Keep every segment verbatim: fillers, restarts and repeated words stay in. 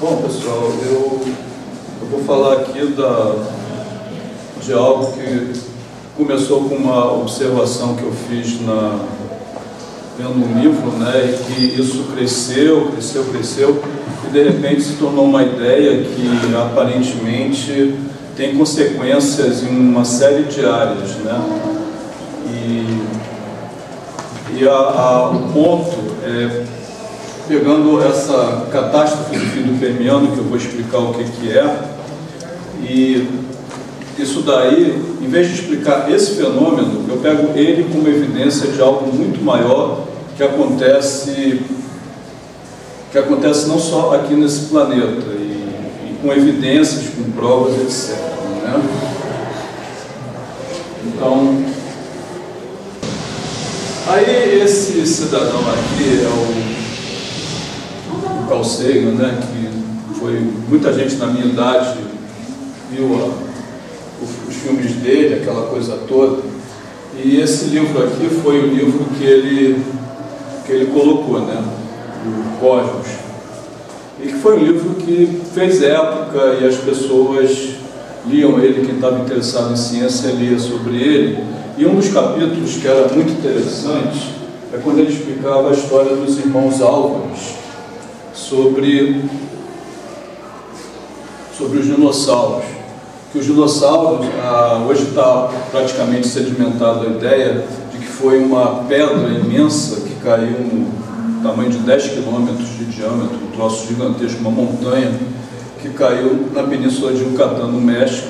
Bom, pessoal, eu, eu vou falar aqui da, de algo que começou com uma observação que eu fiz na, vendo um livro, né, e que isso cresceu, cresceu, cresceu, e de repente se tornou uma ideia que aparentemente tem consequências em uma série de áreas, né? E, e a, a, o ponto é... pegando essa catástrofe do fim do Permiano, que eu vou explicar o que, que é, e isso daí, em vez de explicar esse fenômeno, eu pego ele como evidência de algo muito maior que acontece, que acontece não só aqui nesse planeta, e, e com evidências, com provas, etcétera, né? Então, aí esse cidadão aqui é o Carl Sagan, né, que foi, muita gente na minha idade viu a, os, os filmes dele, aquela coisa toda, e esse livro aqui foi o livro que ele, que ele colocou, né, do Cosmos, e que foi um livro que fez época e as pessoas liam ele, quem estava interessado em ciência lia sobre ele, e um dos capítulos que era muito interessante é quando ele explicava a história dos irmãos Álvares, sobre, sobre os dinossauros, que os dinossauros, ah, hoje está praticamente sedimentada a ideia de que foi uma pedra imensa que caiu no tamanho de dez quilômetros de diâmetro, um troço gigantesco, uma montanha, que caiu na península de Yucatán, no México,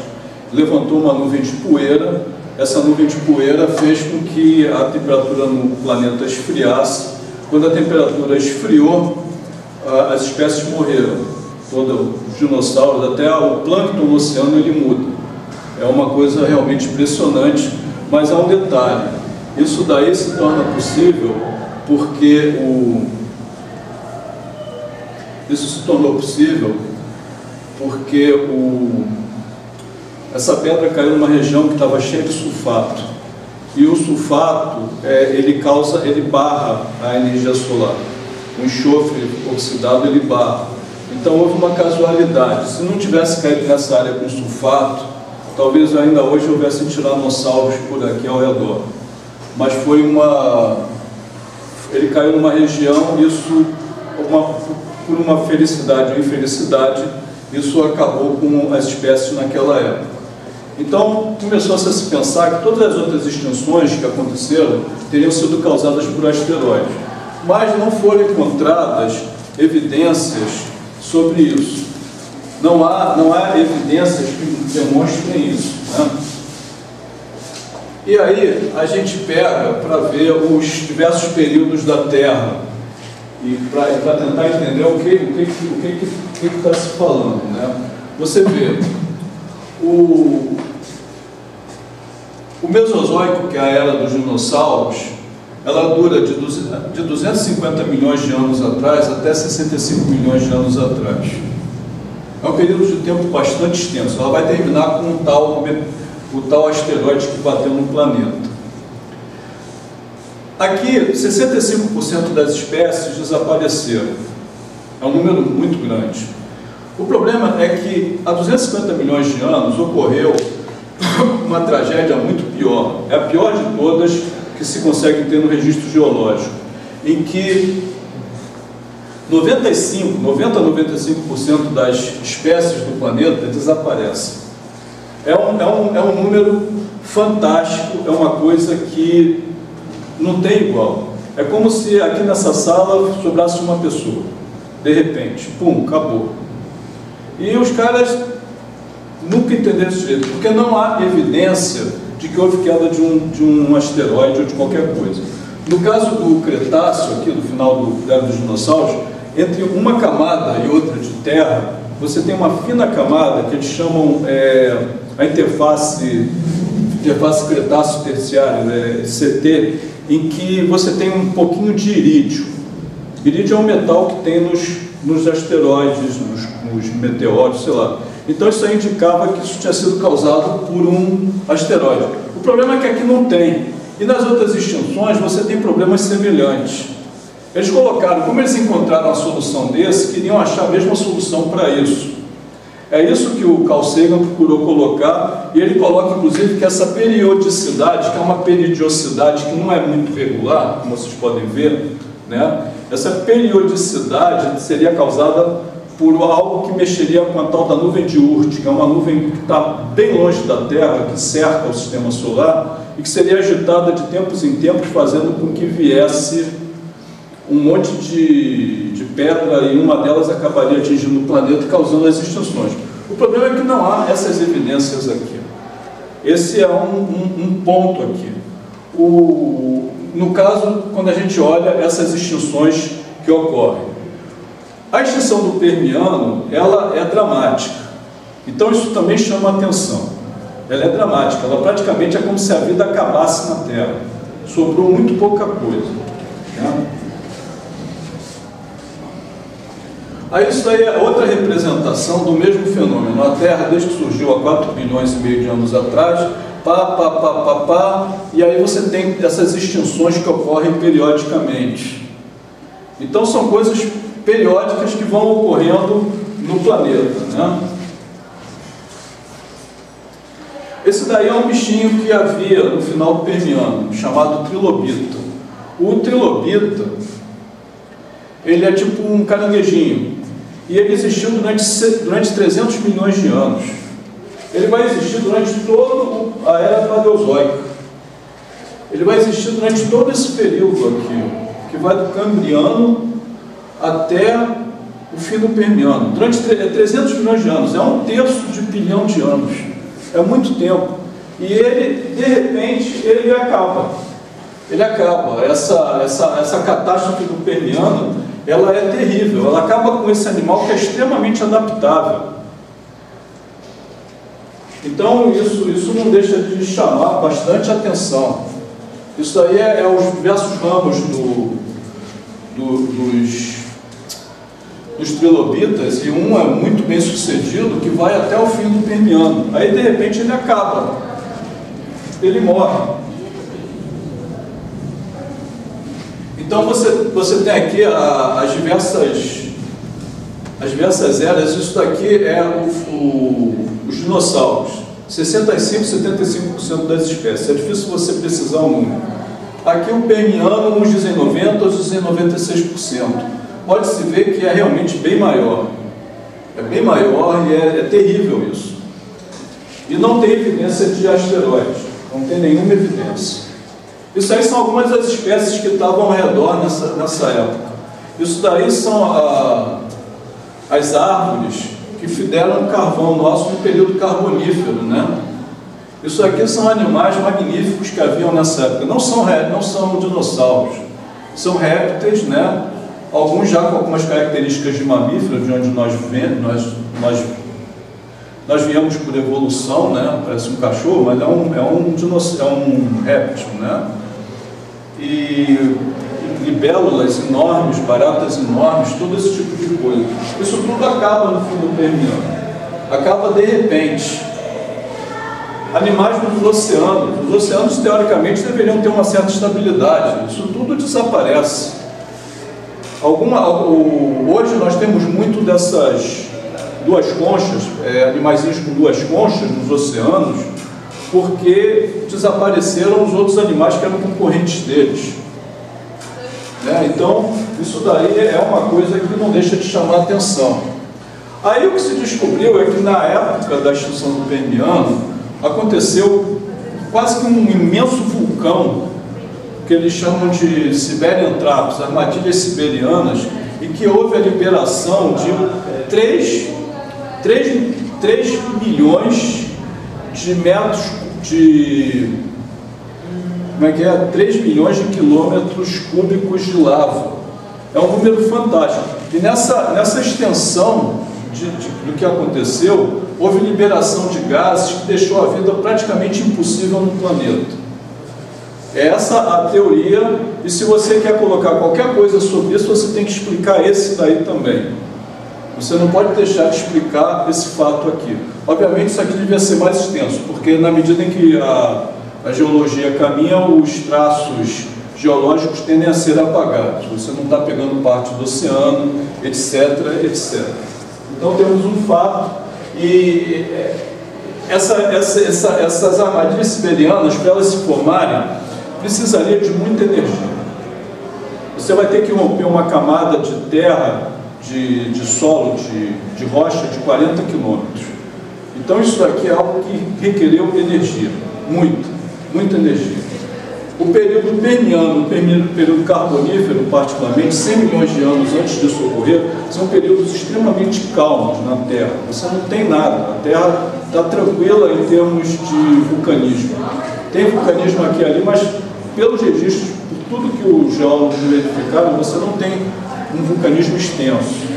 levantou uma nuvem de poeira, essa nuvem de poeira fez com que a temperatura no planeta esfriasse, quando a temperatura esfriou, as espécies morreram, todos os dinossauros, até o plâncton no oceano ele muda, é uma coisa realmente impressionante, mas há um detalhe, isso daí se torna possível porque o... isso se tornou possível porque o... essa pedra caiu numa região que estava cheia de sulfato, e o sulfato, é, ele causa, ele barra a energia solar. O enxofre oxidado ele barra. Então houve uma casualidade. Se não tivesse caído nessa área com sulfato, talvez ainda hoje houvesse tiranossauros por aqui ao redor. Mas foi uma... ele caiu numa região, isso, uma... por uma felicidade ou infelicidade, isso acabou com as espécies naquela época. Então começou-se a se pensar que todas as outras extinções que aconteceram teriam sido causadas por asteroides, mas não foram encontradas evidências sobre isso. Não há, não há evidências que demonstrem isso, né? E aí a gente pega para ver os diversos períodos da Terra e para tentar entender o que o que, o que, o que está se falando, né? Você vê, o, o Mesozoico, que é a era dos dinossauros, ela dura de duzentos e cinquenta milhões de anos atrás até sessenta e cinco milhões de anos atrás. É um período de tempo bastante extenso. Ela vai terminar com o tal, o tal asteroide que bateu no planeta. Aqui, sessenta e cinco por cento das espécies desapareceram. É um número muito grande. O problema é que há duzentos e cinquenta milhões de anos ocorreu uma tragédia muito pior. É a pior de todas que se consegue ter no registro geológico, em que noventa e cinco, noventa a noventa e cinco por cento das espécies do planeta desaparecem. É um, é, um, é um número fantástico, é uma coisa que não tem igual. É como se aqui nessa sala sobrasse uma pessoa, de repente, pum, acabou. E os caras nunca entenderam isso direito, porque não há evidência de que houve queda de um, de um asteroide ou de qualquer coisa. No caso do Cretáceo, aqui do final do, da era dos dinossauros, entre uma camada e outra de terra, você tem uma fina camada que eles chamam é, a interface, interface Cretáceo-Terciário, né, C T, em que você tem um pouquinho de irídio. Irídio é um metal que tem nos, nos asteroides, nos, nos meteoros, sei lá. Então isso aí indicava que isso tinha sido causado por um asteroide. O problema é que aqui não tem. E nas outras extinções você tem problemas semelhantes. Eles colocaram, como eles encontraram a solução desse, queriam achar a mesma solução para isso. É isso que o Carl Sagan procurou colocar, e ele coloca, inclusive, que essa periodicidade, que é uma periodicidade que não é muito regular, como vocês podem ver, né? Essa periodicidade seria causada por algo que mexeria com a tal da nuvem de Oort, que é uma nuvem que está bem longe da Terra, que cerca o sistema solar, e que seria agitada de tempos em tempos, fazendo com que viesse um monte de, de pedra, e uma delas acabaria atingindo o planeta e causando as extinções. O problema é que não há essas evidências aqui. Esse é um, um, um ponto aqui. O, no caso, quando a gente olha essas extinções que ocorrem, a extinção do Permiano, ela é dramática, então isso também chama a atenção. Ela é dramática, ela praticamente é como se a vida acabasse na Terra, sobrou muito pouca coisa, né? Aí isso daí é outra representação do mesmo fenômeno. A Terra, desde que surgiu há quatro bilhões e meio de anos atrás, pá, pá, pá, pá, pá, e aí você tem essas extinções que ocorrem periodicamente. Então são coisas periódicas que vão ocorrendo no planeta, né? Esse daí é um bichinho que havia no final do Permiano, chamado trilobita. O trilobita, ele é tipo um caranguejinho, e ele existiu durante, durante trezentos milhões de anos. Ele vai existir durante toda a era paleozoica. Ele vai existir durante todo esse período aqui, que vai do Cambriano até o fim do Permiano, durante trezentos milhões de anos. É um terço de bilhão de anos, é muito tempo. E ele, de repente, ele acaba, ele acaba, essa, essa, essa catástrofe do Permiano, ela é terrível, ela acaba com esse animal que é extremamente adaptável. Então isso, isso não deixa de chamar bastante atenção. Isso aí é, é os diversos ramos do, do, dos... os trilobitas, e um é muito bem sucedido, que vai até o fim do Permiano. Aí de repente ele acaba, ele morre. Então você, você tem aqui a, as diversas as diversas eras. Isso daqui é o, o, os dinossauros, sessenta e cinco, setenta e cinco por cento das espécies. É difícil você precisar um número. Aqui o Permiano, uns dizem noventa por cento, outros dizem noventa e seis por cento. Pode-se ver que é realmente bem maior, é bem maior, e é, é terrível isso. E não tem evidência de asteroides, não tem nenhuma evidência. Isso aí são algumas das espécies que estavam ao redor nessa, nessa época. Isso daí são a, as árvores que fizeram carvão nosso no período carbonífero, né? Isso aqui são animais magníficos que haviam nessa época. Não são, não são dinossauros, são répteis, né? Alguns já com algumas características de mamíferos, de onde nós, nós, nós, nós viemos por evolução, né? Parece um cachorro, mas é um, é um, é um réptil, né? E libélulas enormes, baratas enormes, todo esse tipo de coisa. Isso tudo acaba no fim do Permiano. Acaba de repente. Animais dos oceanos. Os oceanos, teoricamente, deveriam ter uma certa estabilidade. Isso tudo desaparece. Alguma, o, hoje nós temos muito dessas duas conchas, é, animaizinhos com duas conchas nos oceanos, porque desapareceram os outros animais que eram concorrentes deles, né? Então isso daí é uma coisa que não deixa de chamar a atenção. Aí o que se descobriu é que na época da extinção do Permiano aconteceu quase que um imenso vulcão, que eles chamam de Siberian Traps, armadilhas siberianas, e que houve a liberação de três milhões de metros de... como é que é? três milhões de quilômetros cúbicos de lava. É um número fantástico. E nessa, nessa extensão de, de, do que aconteceu, houve liberação de gases que deixou a vida praticamente impossível no planeta. Essa é a teoria, e se você quer colocar qualquer coisa sobre isso, você tem que explicar esse daí também. Você não pode deixar de explicar esse fato aqui. Obviamente isso aqui devia ser mais extenso, porque na medida em que a, a geologia caminha, os traços geológicos tendem a ser apagados, você não está pegando parte do oceano, etc, etcétera. Então temos um fato, e essa, essa, essa, essas armadilhas siberianas, para elas se formarem, precisaria de muita energia. Você vai ter que romper uma camada de terra, de, de solo, de, de rocha de quarenta quilômetros. Então isso aqui é algo que requereu energia, muito, muita energia. O período permiano, o período carbonífero, particularmente, cem milhões de anos antes disso ocorrer, são períodos extremamente calmos na Terra. Você não tem nada, a Terra está tranquila em termos de vulcanismo. Tem vulcanismo aqui e ali, mas pelos registros, por tudo que os geólogos verificaram, você não tem um vulcanismo extenso.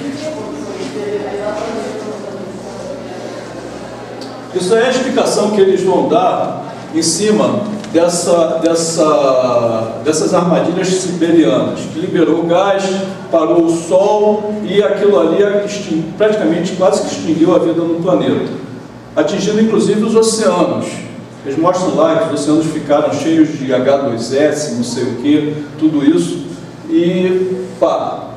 Isso é a explicação que eles vão dar em cima Dessa, dessa, dessas armadilhas siberianas, que liberou o gás, parou o sol e aquilo ali praticamente quase que extinguiu a vida no planeta, atingindo inclusive os oceanos. Eles mostram lá que os oceanos ficaram cheios de agá dois esse, não sei o que, tudo isso, e pá,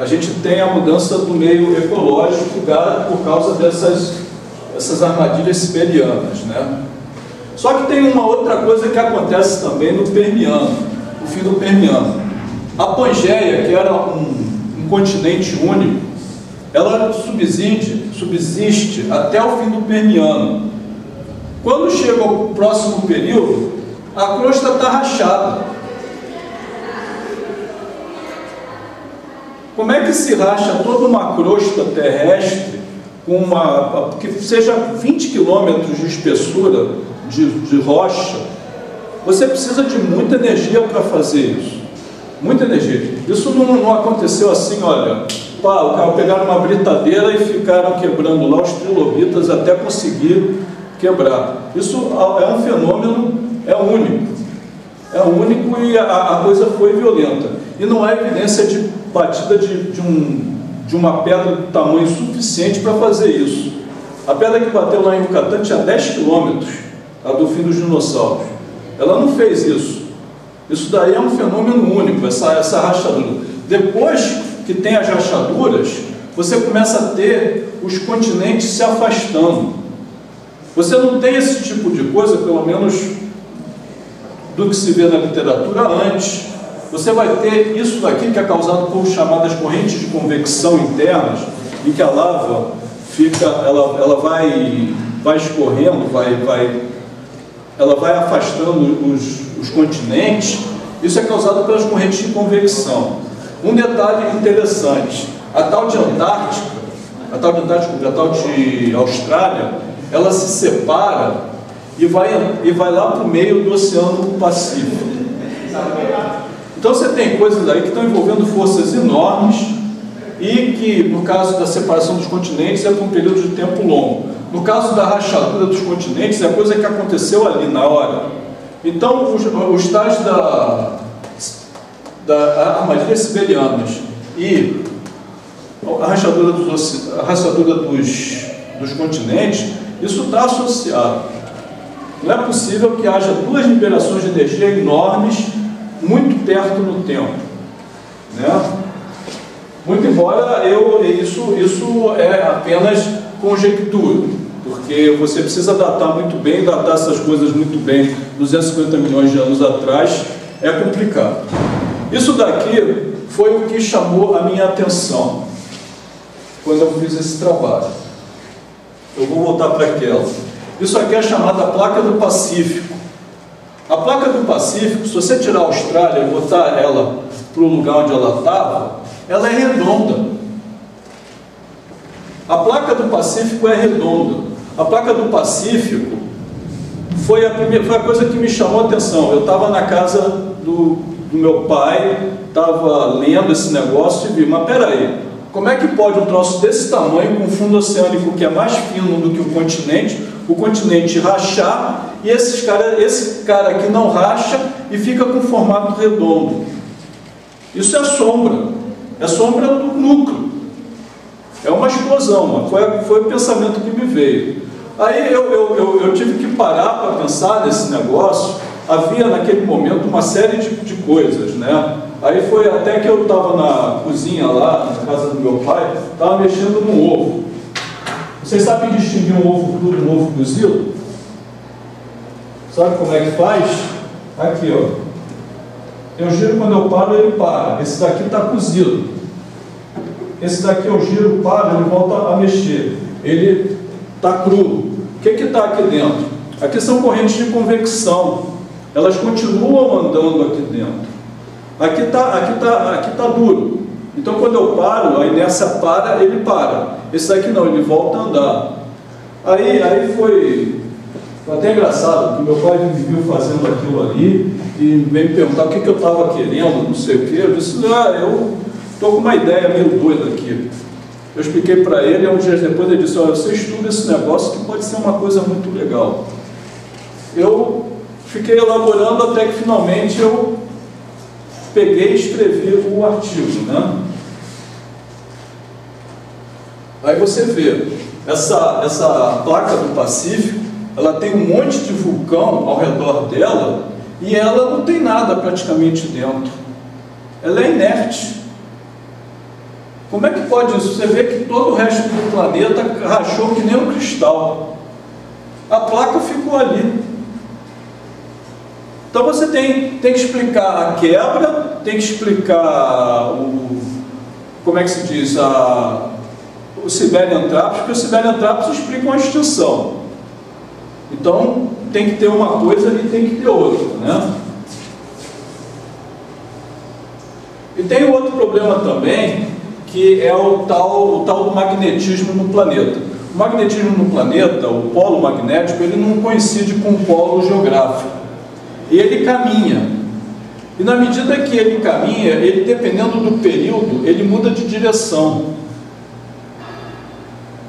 a gente tem a mudança do meio ecológico por causa dessas essas armadilhas siberianas, né? Só que tem uma outra coisa que acontece também no Permiano, no fim do Permiano. A Pangeia, que era um, um continente único, ela subsiste, subsiste até o fim do Permiano. Quando chega o próximo período, a crosta está rachada. Como é que se racha toda uma crosta terrestre, com uma, que seja vinte quilômetros de espessura, De, de rocha? Você precisa de muita energia para fazer isso, muita energia. Isso não, não aconteceu assim, olha, pá, o cara pegaram uma britadeira e ficaram quebrando lá os trilobitas até conseguir quebrar. Isso é um fenômeno, é único, é único, e a, a coisa foi violenta, e não há evidência de batida de, de, um, de uma pedra de tamanho suficiente para fazer isso. A pedra que bateu lá em Yucatán tinha dez quilômetros, a do fim dos dinossauros. Ela não fez isso. Isso daí é um fenômeno único, essa, essa rachadura. Depois que tem as rachaduras, você começa a ter os continentes se afastando. Você não tem esse tipo de coisa, pelo menos do que se vê na literatura antes. Você vai ter isso daqui, que é causado por chamadas correntes de convecção internas, em que a lava fica, ela, ela vai, vai escorrendo, vai... vai ela vai afastando os, os continentes. Isso é causado pelas correntes de convecção. Um detalhe interessante, a tal de Antártica, a tal de, Antártica, a tal de Austrália, ela se separa e vai, e vai lá para o meio do Oceano Pacífico. Então você tem coisas aí que estão envolvendo forças enormes e que, no caso da separação dos continentes, é por um período de tempo longo. No caso da rachadura dos continentes, é a coisa que aconteceu ali na hora. Então, os, os tais da, da armadilhas siberianas e a rachadura dos, a rachadura dos, dos continentes, isso está associado. Não é possível que haja duas liberações de energia enormes muito perto no tempo, né? Muito embora eu, isso, isso é apenas conjectura, porque você precisa datar muito bem, datar essas coisas muito bem, duzentos e cinquenta milhões de anos atrás, é complicado. Isso daqui foi o que chamou a minha atenção quando eu fiz esse trabalho. Eu vou voltar para aquela. Isso aqui é chamada placa do Pacífico. A placa do Pacífico, se você tirar a Austrália e botar ela para o lugar onde ela estava, ela é redonda. A placa do Pacífico é redonda. A placa do Pacífico foi a, primeira, foi a coisa que me chamou a atenção. Eu estava na casa do, do meu pai, estava lendo esse negócio e vi, mas peraí, como é que pode um troço desse tamanho, com um fundo oceânico que é mais fino do que o continente, o continente rachar, e esses cara, esse cara aqui não racha e fica com formato redondo? Isso é sombra, é sombra do núcleo. É uma explosão, foi, foi o pensamento que me veio. Aí eu, eu, eu, eu tive que parar para pensar nesse negócio, havia naquele momento uma série de, de coisas, né? Aí foi até que eu estava na cozinha lá, na casa do meu pai, estava mexendo num ovo. Vocês sabem distinguir um ovo cru de um ovo cozido? Sabe como é que faz? Aqui, ó. Eu giro, quando eu paro, ele para. Esse daqui está cozido. Esse daqui eu giro, paro, ele volta a mexer. Ele está cru. O que está aqui dentro? Aqui são correntes de convecção. Elas continuam andando aqui dentro. Aqui está aqui tá, aqui tá duro. Então, quando eu paro, a inércia para, ele para. Esse daqui não, ele volta a andar. Aí, aí foi... Foi até engraçado, porque meu pai me viu fazendo aquilo ali e veio me perguntar o que, que eu estava querendo, não sei o que. Eu disse, ah, eu estou com uma ideia meio doida aqui. Eu expliquei para ele, e uns dias depois ele disse, olha, você estuda esse negócio que pode ser uma coisa muito legal. Eu fiquei elaborando até que finalmente eu peguei e escrevi o artigo, né? Aí você vê, essa, essa placa do Pacífico, ela tem um monte de vulcão ao redor dela e ela não tem nada praticamente dentro. Ela é inerte. Como é que pode isso? Você vê que todo o resto do planeta rachou que nem um cristal. A placa ficou ali. Então você tem, tem que explicar a quebra, tem que explicar o... como é que se diz? A, o Siberian Traps, porque o Siberian Traps explicam a extinção. Então, tem que ter uma coisa e tem que ter outra, né? E tem outro problema também, que é o tal, o tal do magnetismo no planeta. O magnetismo no planeta, o polo magnético, ele não coincide com o polo geográfico. E ele caminha. E na medida que ele caminha, ele, dependendo do período, ele muda de direção.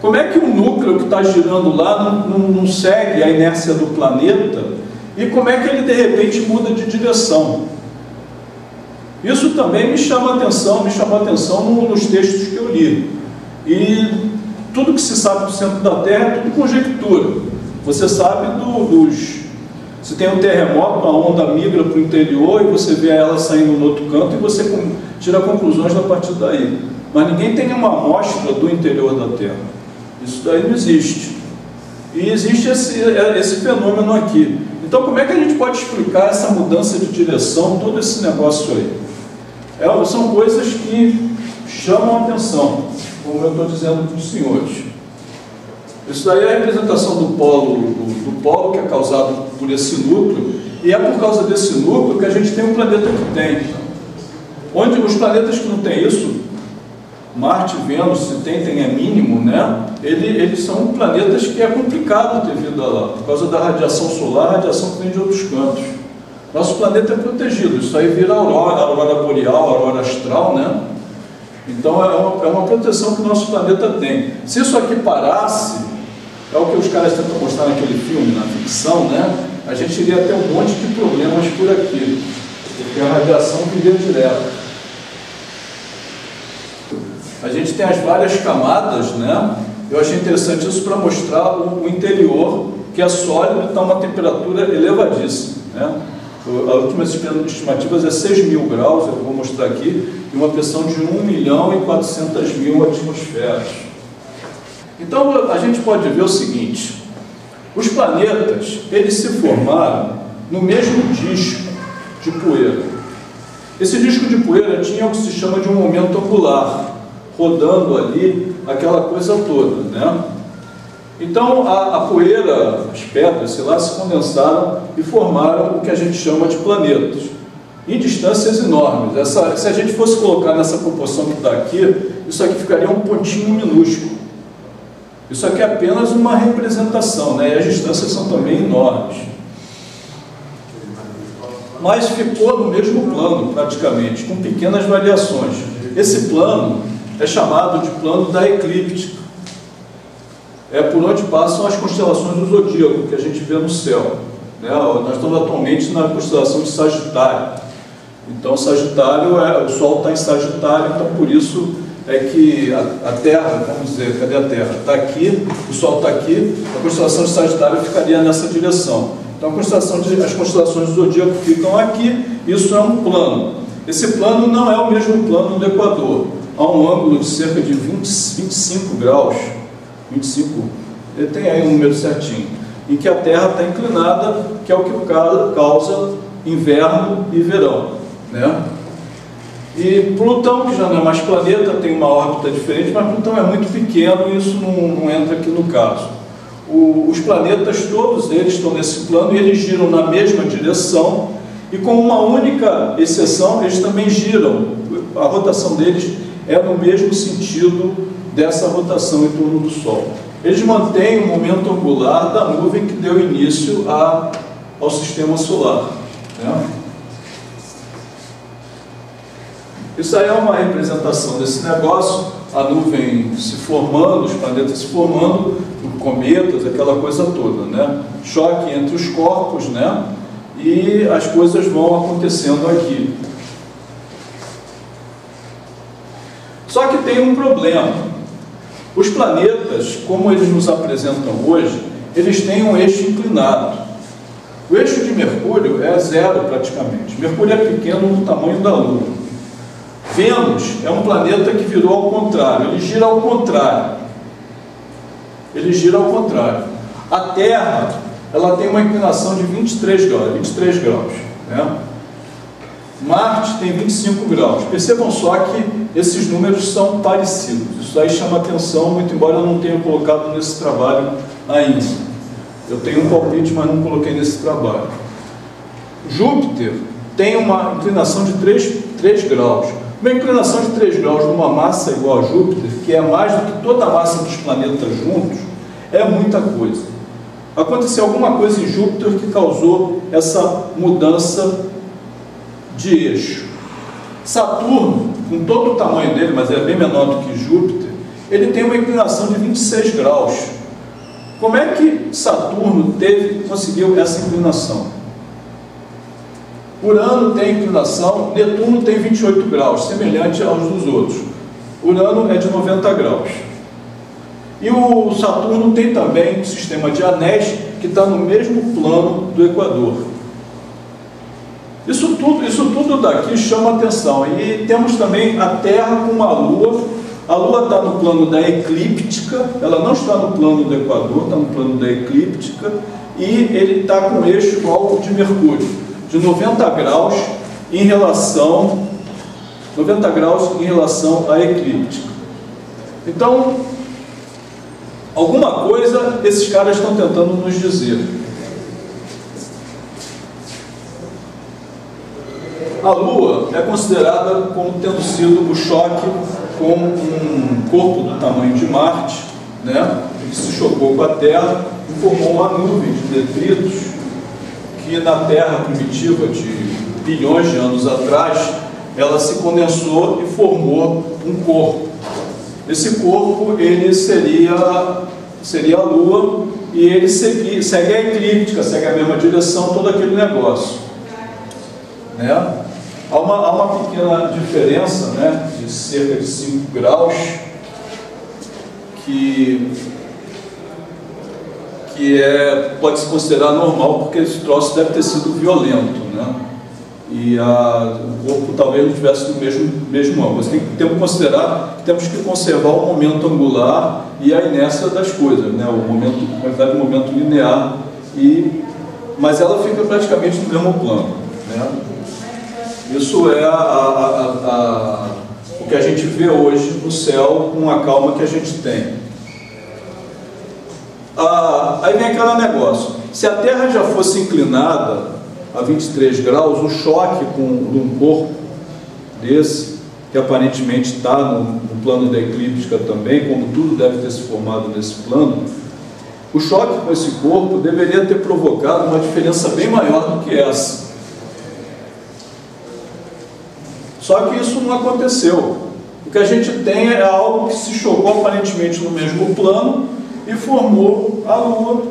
Como é que um núcleo que está girando lá não, não, não segue a inércia do planeta? E como é que ele, de repente, muda de direção? Isso também me chama a atenção, me chamou a atenção nos textos que eu li. E tudo que se sabe do centro da Terra é tudo conjectura. Você sabe do, dos... Se tem um terremoto, a onda migra para o interior e você vê ela saindo no outro canto e você tira conclusões a partir daí. Mas ninguém tem nenhuma amostra do interior da Terra. Isso daí não existe. E existe esse, esse fenômeno aqui. Então, como é que a gente pode explicar essa mudança de direção, todo esse negócio aí? É, são coisas que chamam a atenção, como eu estou dizendo para os senhores. Isso daí é a representação do polo, do, do polo que é causado por esse núcleo, e é por causa desse núcleo que a gente tem um planeta que tem. Onde os planetas que não têm isso, Marte, Vênus, se tem, tem é mínimo, né? Ele, eles são planetas que é complicado ter vida lá, por causa da radiação solar, radiação que vem de outros cantos. Nosso planeta é protegido, isso aí vira aurora, aurora boreal, aurora astral, né? Então é uma, é uma proteção que o nosso planeta tem. Se isso aqui parasse, é o que os caras tentam mostrar naquele filme, na ficção, né? A gente iria ter um monte de problemas por aqui, porque a radiação viria direto. A gente tem as várias camadas, né? Eu achei interessante isso para mostrar o, o interior, que é sólido e está uma temperatura elevadíssima, né? As últimas estimativas é seis mil graus, eu vou mostrar aqui, e uma pressão de um milhão e quatrocentas mil atmosferas. Então, a gente pode ver o seguinte, os planetas, eles se formaram no mesmo disco de poeira. Esse disco de poeira tinha o que se chama de um momento angular, rodando ali, aquela coisa toda, né? Então, a, a poeira, as pedras, sei lá, se condensaram e formaram o que a gente chama de planetas, em distâncias enormes. Essa, se a gente fosse colocar nessa proporção que está aqui, isso aqui ficaria um pontinho minúsculo. Isso aqui é apenas uma representação, né? E as distâncias são também enormes. Mas ficou no mesmo plano, praticamente, com pequenas variações. Esse plano é chamado de plano da eclíptica. É por onde passam as constelações do Zodíaco, que a gente vê no céu, né? Nós estamos atualmente na constelação de Sagitário. Então, Sagitário, é, o Sol está em Sagitário, então por isso é que a, a Terra, vamos dizer, cadê a Terra? Está aqui, o Sol está aqui, a constelação de Sagitário ficaria nessa direção. Então a constelação de, as constelações do Zodíaco ficam aqui, isso é um plano. Esse plano não é o mesmo plano do Equador. Há um ângulo de cerca de vinte, vinte e cinco graus, vinte e cinco, ele tem aí um número certinho, em que a Terra está inclinada, que é o que causa inverno e verão, né? E Plutão, que já não é mais planeta, tem uma órbita diferente, mas Plutão é muito pequeno e isso não, não entra aqui no caso. O, os planetas, todos eles estão nesse plano e eles giram na mesma direção e com uma única exceção, eles também giram. A rotação deles é no mesmo sentido dessa rotação em torno do Sol. Eles mantêm o momento angular da nuvem que deu início a, ao sistema solar, né? Isso aí é uma representação desse negócio, a nuvem se formando, os planetas se formando, cometas, aquela coisa toda, né? Choque entre os corpos, né? E as coisas vão acontecendo aqui. Só que tem um problema. Os planetas, como eles nos apresentam hoje, eles têm um eixo inclinado. O eixo de Mercúrio é zero praticamente. Mercúrio é pequeno no tamanho da Lua. Vênus é um planeta que virou ao contrário, ele gira ao contrário. Ele gira ao contrário. A Terra, ela tem uma inclinação de vinte e três graus, vinte e três graus, né? Marte tem vinte e cinco graus. Percebam só que esses números são parecidos. Isso aí chama atenção, muito embora eu não tenha colocado nesse trabalho ainda. Eu tenho um palpite, mas não coloquei nesse trabalho. Júpiter tem uma inclinação de três graus. Uma inclinação de três graus numa massa igual a Júpiter, que é mais do que toda a massa dos planetas juntos, é muita coisa. Aconteceu alguma coisa em Júpiter que causou essa mudança de eixo. Saturno, com todo o tamanho dele, mas é bem menor do que Júpiter, ele tem uma inclinação de vinte e seis graus. Como é que Saturno teve, conseguiu essa inclinação? Urano tem inclinação, Netuno tem vinte e oito graus, semelhante aos dos outros. Urano é de noventa graus. E o Saturno tem também um sistema de anéis que está no mesmo plano do Equador. Isso tudo, isso tudo daqui chama atenção. E temos também a Terra com a Lua. A Lua está no plano da eclíptica, ela não está no plano do Equador, está no plano da eclíptica, e ele está com o eixo igual de Mercúrio, de noventa graus em relação noventa graus em relação à eclíptica. Então, alguma coisa esses caras estão tentando nos dizer. A Lua é considerada como tendo sido o choque com um corpo do tamanho de Marte, né, que se chocou com a Terra e formou uma nuvem de detritos. E na Terra primitiva de bilhões de anos atrás, ela se condensou e formou um corpo. Esse corpo, ele seria, seria a Lua, e ele segue, segue a eclíptica, segue a mesma direção, todo aquele negócio, né? Há uma, há uma pequena diferença, né, de cerca de cinco graus, que... que é, pode-se considerar normal, porque esse troço deve ter sido violento, né? E a, o corpo talvez não tivesse no mesmo, mesmo ângulo. Tem, tem que considerar que temos que conservar o momento angular e a inércia das coisas, né? O momento, na verdade, o momento linear, e, mas ela fica praticamente no mesmo plano, né? Isso é a, a, a, a, o que a gente vê hoje no céu com a calma que a gente tem. Ah, aí vem aquele negócio, se a Terra já fosse inclinada a vinte e três graus, o choque com um corpo desse, que aparentemente está no, no plano da eclíptica também, como tudo deve ter se formado nesse plano, o choque com esse corpo deveria ter provocado uma diferença bem maior do que essa. Só que isso não aconteceu. O que a gente tem é algo que se chocou aparentemente no mesmo plano e formou a Lua.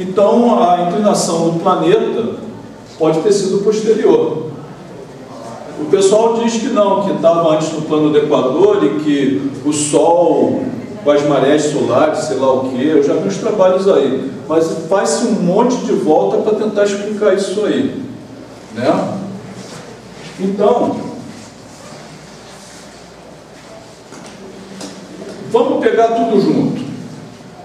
Então a inclinação do planeta pode ter sido posterior. O pessoal diz que não, que estava antes no plano do Equador e que o Sol com as marés solares, sei lá o que, eu já vi uns trabalhos aí, mas faz-se um monte de volta para tentar explicar isso aí, né? Então, vamos pegar tudo junto.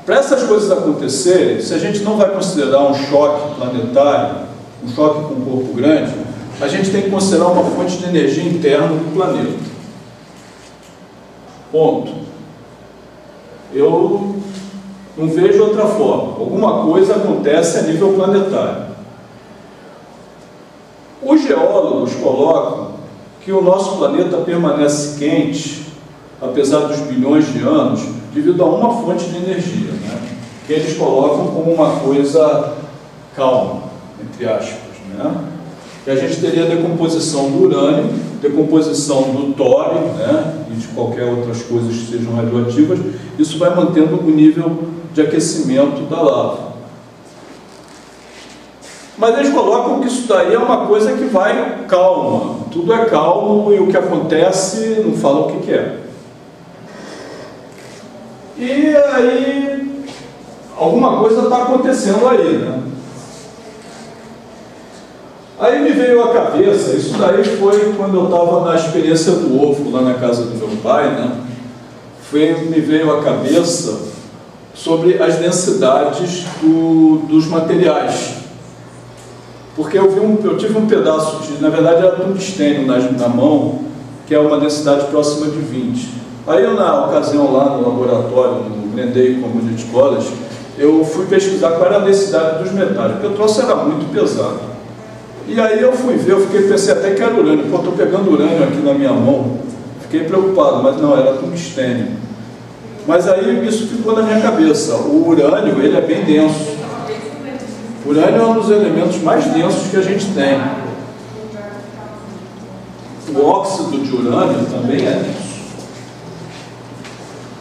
Para essas coisas acontecerem, se a gente não vai considerar um choque planetário, um choque com um corpo grande, a gente tem que considerar uma fonte de energia interna do planeta. Ponto. Eu não vejo outra forma. Alguma coisa acontece a nível planetário. Os geólogos colocam que o nosso planeta permanece quente, apesar dos bilhões de anos, devido a uma fonte de energia, né? Que eles colocam como uma coisa calma, entre aspas, né? E a gente teria a decomposição do urânio, decomposição do tório, né? E de qualquer outras coisas que sejam radioativas. Isso vai mantendo o nível de aquecimento da lava. Mas eles colocam que isso daí é uma coisa que vai calma, tudo é calmo e o que acontece não fala o que que é. E aí, alguma coisa está acontecendo aí, né? Aí me veio à cabeça, isso daí foi quando eu estava na experiência do ovo, lá na casa do meu pai, né? Foi, me veio à cabeça sobre as densidades do, dos materiais. Porque eu, vi um, eu tive um pedaço, de, na verdade era tungstênio na, na mão, que é uma densidade próxima de vinte. Aí eu, na ocasião lá no laboratório, no Grand Day Community College, eu fui pesquisar qual era a densidade dos metais, porque o troço era muito pesado. E aí eu fui ver, eu fiquei, pensei até que era urânio, pô, estou pegando urânio aqui na minha mão, fiquei preocupado, mas não, era tungstênio. Mas aí isso ficou na minha cabeça, o urânio, ele é bem denso. O urânio é um dos elementos mais densos que a gente tem. O óxido de urânio também é denso.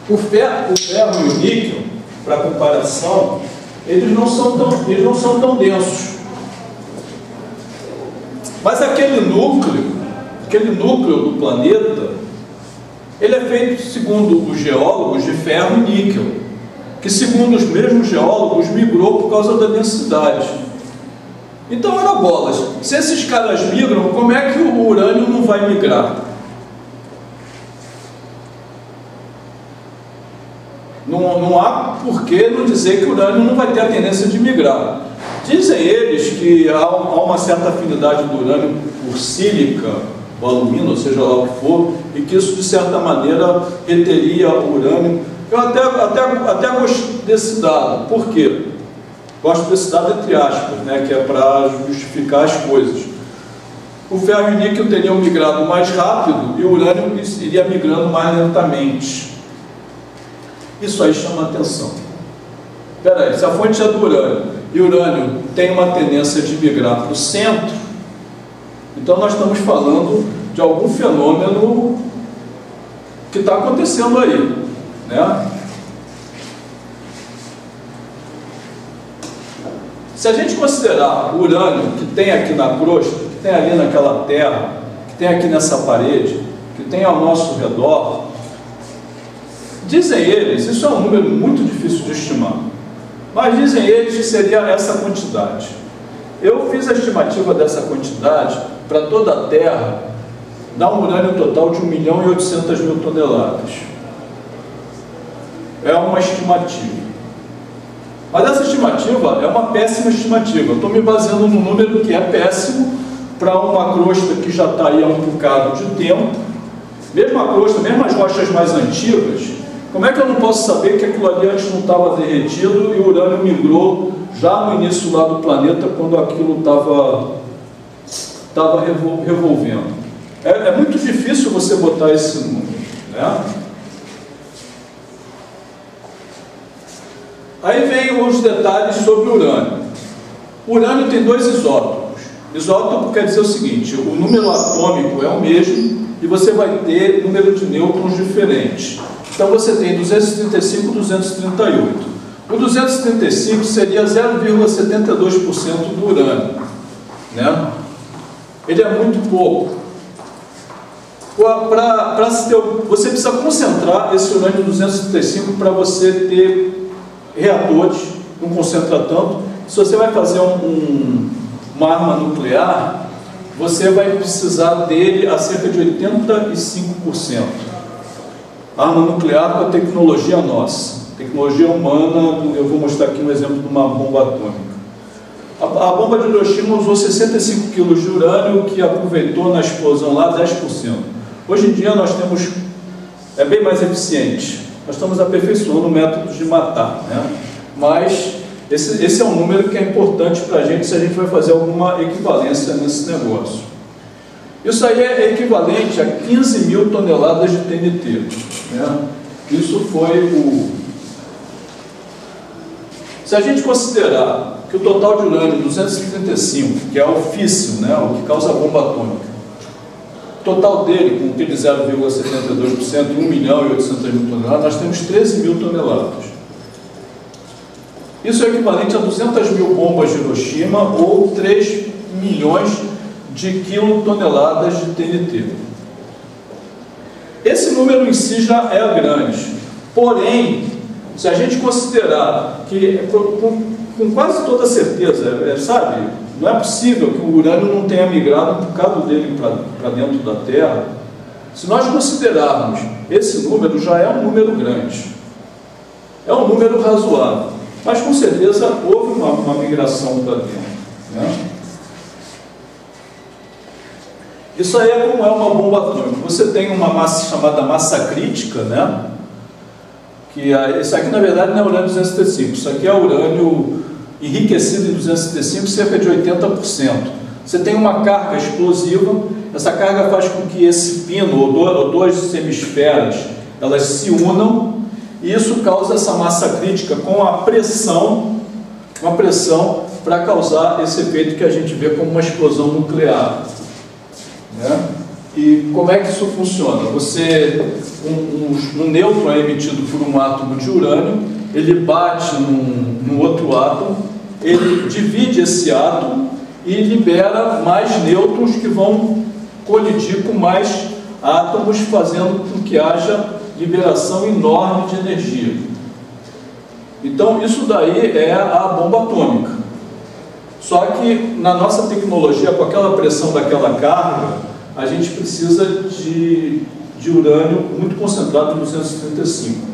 O ferro, o ferro e o níquel, para comparação, eles não são tão, eles não são tão densos. Mas aquele núcleo, aquele núcleo do planeta, ele é feito, segundo os geólogos, de ferro e níquel, que, segundo os mesmos geólogos, migrou por causa da densidade. Então, era bolas. Se esses caras migram, como é que o urânio não vai migrar? Não, não há por que não dizer que o urânio não vai ter a tendência de migrar. Dizem eles que há uma certa afinidade do urânio por sílica, o alumínio, ou seja lá o que for, e que isso de certa maneira reteria o urânio. Eu até, até, até gosto desse dado. Por quê? Gosto desse dado entre aspas, né, que é para justificar as coisas. O ferro e o níquel teriam migrado mais rápido e o urânio iria migrando mais lentamente. Isso aí chama atenção. Espera aí, se a fonte é do urânio e o urânio tem uma tendência de migrar para o centro, então nós estamos falando de algum fenômeno que está acontecendo aí, né? Se a gente considerar o urânio que tem aqui na crosta, que tem ali naquela terra, que tem aqui nessa parede, que tem ao nosso redor, dizem eles, isso é um número muito difícil de estimar, mas dizem eles que seria essa quantidade. Eu fiz a estimativa dessa quantidade para toda a Terra, dá um urânio total de um milhão e oitocentas mil toneladas. É uma estimativa. Mas essa estimativa é uma péssima estimativa. Estou me baseando num número que é péssimo para uma crosta que já está aí há um bocado de tempo. Mesmo a crosta, mesmo as rochas mais antigas, como é que eu não posso saber que aquilo ali antes não estava derretido e o urânio migrou já no início lá do planeta, quando aquilo estava revol revolvendo? É, é muito difícil você botar esse número, né? Aí vem os detalhes sobre o urânio. O urânio tem dois isótopos. Isótopo quer dizer o seguinte, o número atômico é o mesmo e você vai ter número de nêutrons diferentes. Então você tem duzentos e trinta e cinco e duzentos e trinta e oito. O duzentos e trinta e cinco seria zero vírgula setenta e dois por cento do urânio, né? Ele é muito pouco. Pra, pra teu, você precisa concentrar esse urânio duzentos e trinta e cinco para você ter reatores, não concentra tanto. Se você vai fazer um, um, uma arma nuclear, você vai precisar dele a cerca de oitenta e cinco por cento. Arma nuclear com a tecnologia nossa, tecnologia humana. Eu vou mostrar aqui um exemplo de uma bomba atômica. A, a bomba de Hiroshima usou sessenta e cinco quilos de urânio, que aproveitou na explosão lá dez por cento. Hoje em dia nós temos, é bem mais eficiente, nós estamos aperfeiçoando métodos de matar, né? Mas esse, esse é um número que é importante para a gente, se a gente vai fazer alguma equivalência nesse negócio. Isso aí é equivalente a quinze mil toneladas de T N T, né? Isso foi o... Se a gente considerar que o total de urânio duzentos e trinta e cinco, que é o físsil, né, o que causa a bomba atômica, o total dele, com aquele zero vírgula setenta e dois por cento, um milhão e oitocentas mil toneladas, nós temos treze mil toneladas. Isso é equivalente a duzentas mil bombas de Hiroshima ou três milhões de quilotoneladas de T N T. Esse número em si já é grande, porém, se a gente considerar que, com, com quase toda certeza, é, sabe, não é possível que o urânio não tenha migrado um bocado dele para dentro da Terra. Se nós considerarmos esse número, já é um número grande. É um número razoável. Mas com certeza houve uma, uma migração para dentro, né? Isso aí é como é uma bomba atômica. Você tem uma massa chamada massa crítica, né? Que é, isso aqui na verdade não é urânio duzentos e trinta e cinco. Isso aqui é urânio enriquecido em duzentos e trinta e cinco, cerca de oitenta por cento. Você tem uma carga explosiva, essa carga faz com que esse pino, ou duas semisferas, elas se unam, e isso causa essa massa crítica com a pressão, uma pressão para causar esse efeito que a gente vê como uma explosão nuclear, né? E como é que isso funciona? Você, um, um, um nêutron é emitido por um átomo de urânio, ele bate num, num outro átomo, ele divide esse átomo e libera mais nêutrons que vão colidir com mais átomos, fazendo com que haja liberação enorme de energia. Então isso daí é a bomba atômica. Só que na nossa tecnologia, com aquela pressão daquela carga, a gente precisa de, de urânio muito concentrado em duzentos e trinta e cinco.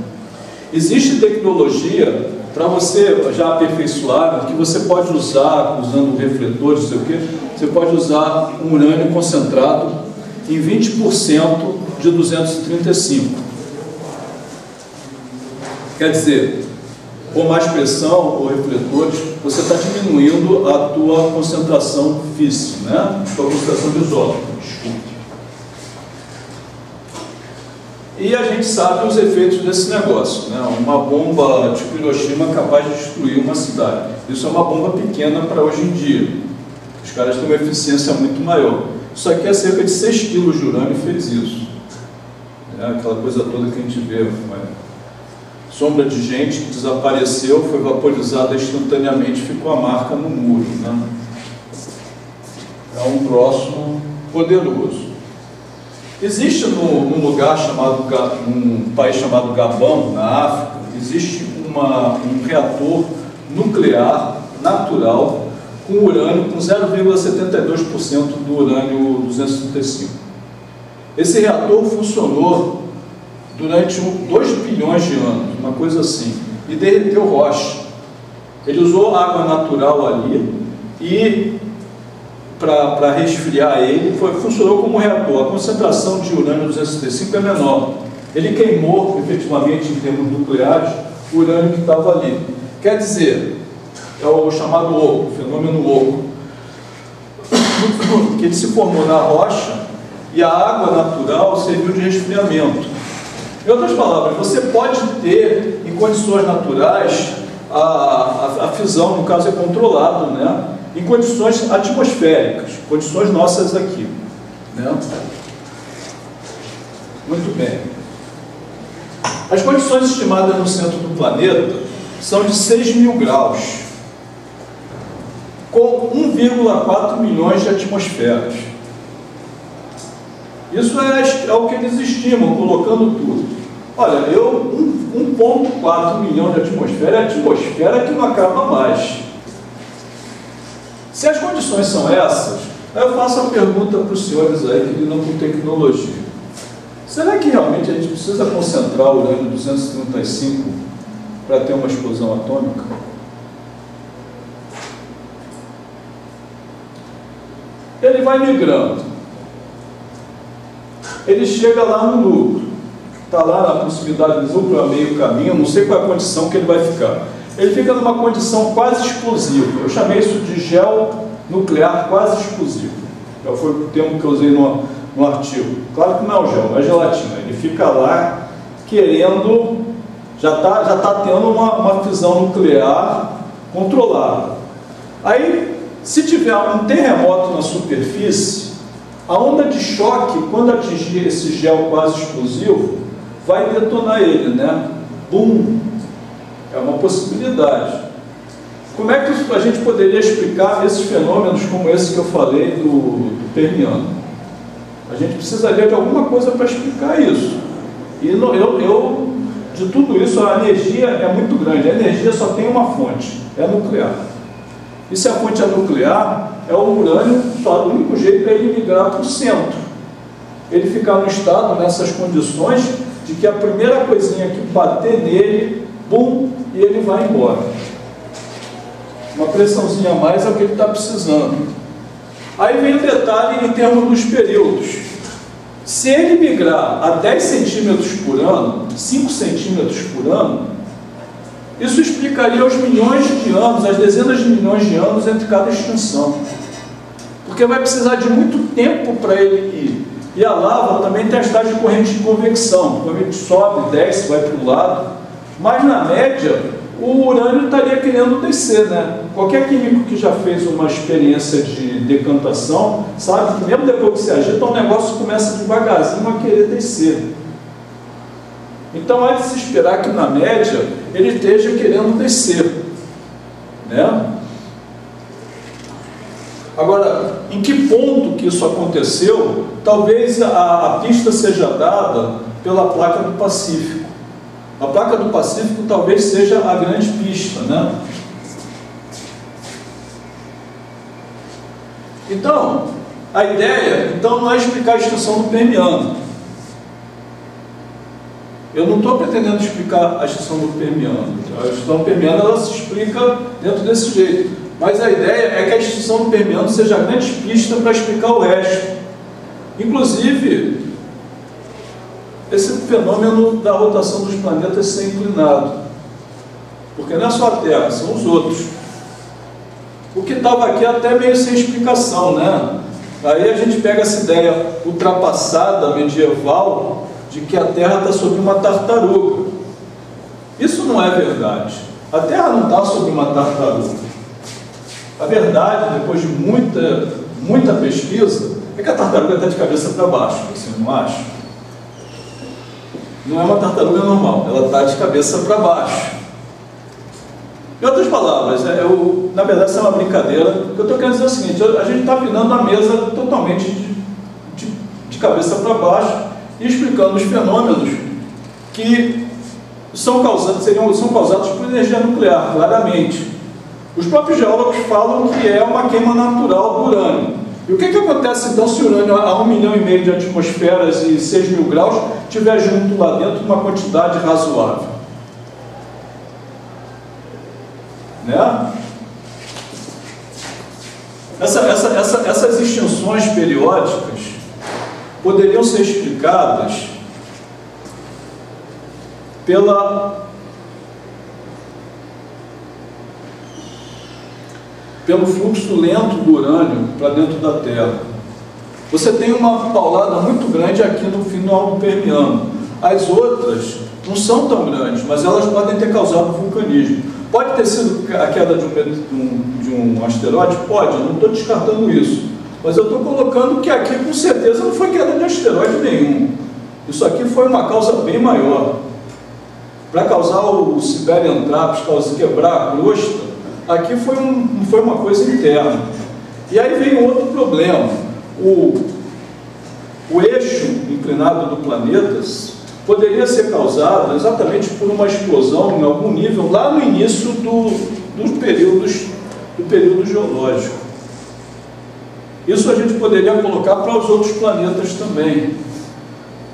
Existe tecnologia para você já aperfeiçoar, que você pode usar, usando refletores, não sei o quê, você pode usar um urânio concentrado em vinte por cento de duzentos e trinta e cinco. Quer dizer, com mais pressão ou refletores, você está diminuindo a tua concentração física, né? A tua concentração de isótopo, desculpa. E a gente sabe os efeitos desse negócio, né? Uma bomba tipo Hiroshima capaz de destruir uma cidade. Isso é uma bomba pequena para hoje em dia. Os caras têm uma eficiência muito maior. Isso aqui é cerca de seis quilos de urânio fez isso. É aquela coisa toda que a gente vê. Sombra de gente que desapareceu, foi vaporizada instantaneamente, ficou a marca no muro, né? É um troço poderoso. Existe num lugar chamado, num país chamado Gabão, na África, existe uma, um reator nuclear natural com urânio, com zero vírgula setenta e dois por cento do urânio duzentos e trinta e cinco. Esse reator funcionou durante dois bilhões de anos, uma coisa assim, e derreteu rocha. Ele usou água natural ali e... para resfriar ele, foi, funcionou como reator. A concentração de urânio duzentos e trinta e cinco é menor. Ele queimou, efetivamente, em termos nucleares, o urânio que estava ali. Quer dizer, é o chamado oco, o fenômeno oco, que ele se formou na rocha e a água natural serviu de resfriamento. Em outras palavras, você pode ter, em condições naturais, a, a, a fissão, no caso, é controlado, né? Em condições atmosféricas, condições nossas aqui, né? Muito bem. As condições estimadas no centro do planeta são de seis mil graus, com um vírgula quatro milhões de atmosferas. Isso é, é o que eles estimam, colocando tudo. Olha, eu um ponto quatro milhão de atmosfera é atmosfera que não acaba mais. Se as condições são essas, eu faço a pergunta para os senhores aí que lidam com tecnologia. Será que realmente a gente precisa concentrar o urânio duzentos e trinta e cinco para ter uma explosão atômica? Ele vai migrando. Ele chega lá no núcleo. Está lá na proximidade do núcleo, a meio caminho, não sei qual é a condição que ele vai ficar. Ele fica numa condição quase explosiva. Eu chamei isso de gel nuclear quase explosivo. Já foi o termo que eu usei no, no artigo. Claro que não é o gel, é gelatina. Ele fica lá querendo... Já está já tá tendo uma, uma fissão nuclear controlada. Aí... Se tiver um terremoto na superfície, a onda de choque, quando atingir esse gel quase explosivo, vai detonar ele, né? Bum! É uma possibilidade. Como é que a gente poderia explicar esses fenômenos como esse que eu falei do, do Permiano? A gente precisaria de alguma coisa para explicar isso. E no, eu, eu, de tudo isso, a energia é muito grande. A energia só tem uma fonte, é nuclear. E se a fonte é nuclear, é o urânio, só o único jeito é ele migrar para o centro. Ele ficar no estado, nessas condições, de que a primeira coisinha que bater nele, bum, e ele vai embora. Uma pressãozinha a mais é o que ele está precisando. Aí vem o detalhe em termos dos períodos. Se ele migrar a dez centímetros por ano, cinco centímetros por ano, isso explicaria os milhões de anos, as dezenas de milhões de anos entre cada extinção. Porque vai precisar de muito tempo para ele ir. E a lava também tem a estágio de corrente de convecção. Quando ele sobe, desce, vai para o lado. Mas, na média, o urânio estaria querendo descer, né? Qualquer químico que já fez uma experiência de decantação sabe que mesmo depois que se agita, o negócio começa devagarzinho a querer descer. Então, é de se esperar que, na média, ele esteja querendo descer. Né? Agora, em que ponto que isso aconteceu, talvez a, a pista seja dada pela placa do Pacífico. A placa do Pacífico talvez seja a grande pista. Né? Então, a ideia então, não é explicar a extinção do Permiano. Eu não estou pretendendo explicar a extinção do Permiano. A extinção do Permiano ela se explica dentro desse jeito. Mas a ideia é que a extinção do Permiano seja a grande pista para explicar o resto. Inclusive, esse fenômeno da rotação dos planetas ser inclinado. Porque não é só a Terra, são os outros. O que estava aqui até meio sem explicação, né? Aí a gente pega essa ideia ultrapassada, medieval, de que a Terra está sob uma tartaruga. Isso não é verdade. A Terra não está sob uma tartaruga. A verdade, depois de muita, muita pesquisa, é que a tartaruga está de cabeça para baixo, vocês não acham? Não é uma tartaruga normal, ela está de cabeça para baixo. Em outras palavras, eu, na verdade isso é uma brincadeira, eu estou querendo dizer o seguinte, a gente está virando a mesa totalmente de, de, de cabeça para baixo, e explicando os fenômenos que são causados, seriam, são causados por energia nuclear, claramente. Os próprios geólogos falam que é uma queima natural do urânio. E o que, que acontece então se o urânio a um milhão e meio de atmosferas e seis mil graus tiver junto lá dentro uma quantidade razoável? Né? Essa, essa, essa, essas extinções periódicas poderiam ser explicadas pela, pelo fluxo lento do urânio para dentro da Terra. Você tem uma paulada muito grande aqui no final do Permiano. As outras não são tão grandes, mas elas podem ter causado vulcanismo. Pode ter sido a queda de um, de um asteroide? Pode, eu não estou descartando isso. Mas eu estou colocando que aqui, com certeza, não foi queda de asteroide nenhum. Isso aqui foi uma causa bem maior. Para causar o Siberian Traps, quebrar a crosta, aqui foi, um, foi uma coisa interna. E aí vem outro problema. O, o eixo inclinado do planeta poderia ser causado exatamente por uma explosão em algum nível lá no início do, do, período, do período geológico. Isso a gente poderia colocar para os outros planetas também.